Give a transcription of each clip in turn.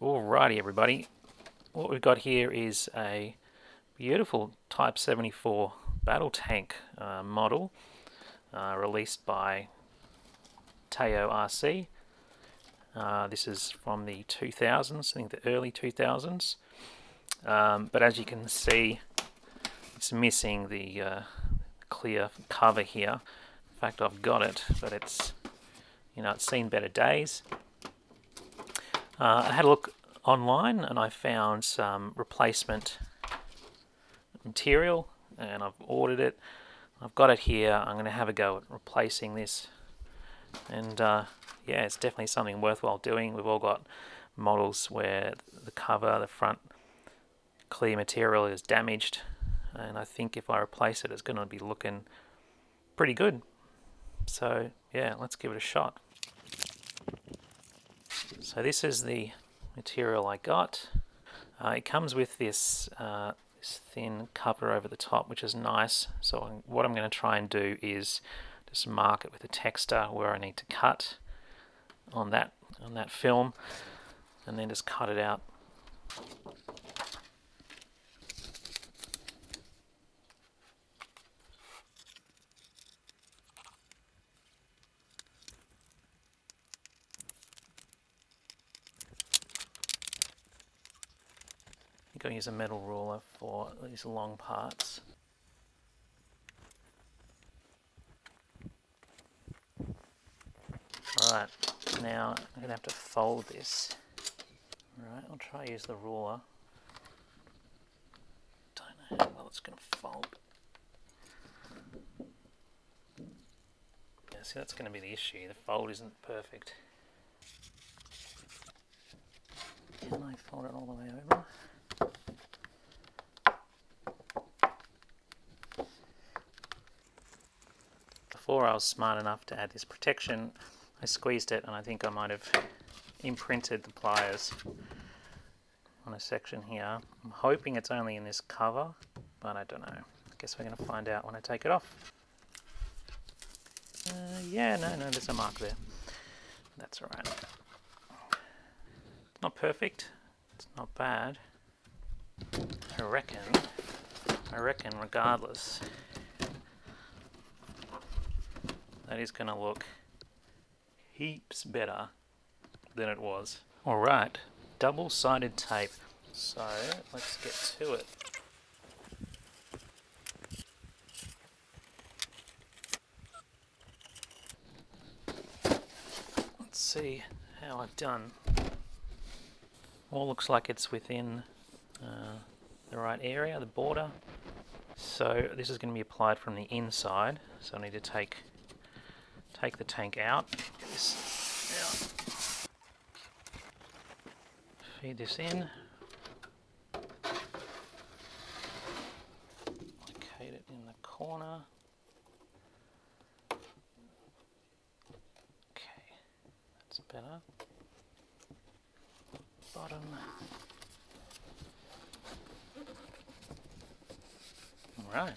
Alrighty everybody, what we've got here is a beautiful Type 74 Battle Tank model released by Taiyo RC. This is from the 2000s, I think the early 2000s, but as you can see it's missing the clear cover here. In fact, I've got it, but it's, you know, it's seen better days. I had a look online and I found some replacement material and I've ordered it. I've got it here. I'm going to have a go at replacing this, and yeah, it's definitely something worthwhile doing. We've all got models where the cover, the front clear material is damaged, and I think if I replace it, it's going to be looking pretty good. So yeah, let's give it a shot. So this is the material I got. It comes with this, this thin cover over the top, which is nice. So what I'm going to try and do is just mark it with a texter where I need to cut on that film, and then just cut it out. I'm going to use a metal ruler for these long parts. Alright, now I'm going to have to fold this. Alright, I'll try to use the ruler. Don't know how well it's going to fold. Yeah, see, that's going to be the issue. The fold isn't perfect. Can I fold it all the way over? Before I was smart enough to add this protection, I squeezed it and I think I might have imprinted the pliers on a section here. I'm hoping it's only in this cover, but I don't know. I guess we're going to find out when I take it off. Yeah, no, there's a mark there. That's alright. Not perfect, it's not bad. I reckon regardless, that is going to look heaps better than it was. Alright, double-sided tape. So, let's get to it. Let's see how I've done. All looks like it's within the right area, the border. So, this is going to be applied from the inside. So, I need to take the tank out, get this out, feed this in, locate it in the corner. Okay, that's better. Bottom. Alright.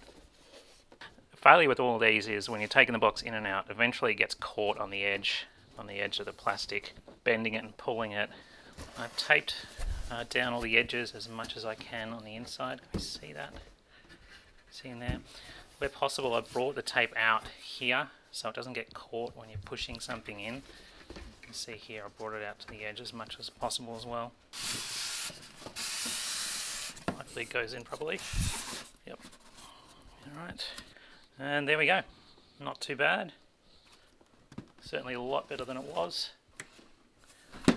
Failure with all these is when you're taking the box in and out, eventually it gets caught on the edge of the plastic, bending it and pulling it. I've taped down all the edges as much as I can on the inside. Can you see that? See in there? Where possible, I brought the tape out here so it doesn't get caught when you're pushing something in. You can see here I brought it out to the edge as much as possible as well. Hopefully it goes in properly. Yep. Alright. And there we go. Not too bad. Certainly a lot better than it was.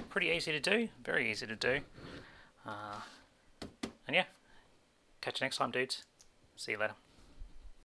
Pretty easy to do. Very easy to do. And yeah. Catch you next time, dudes. See you later.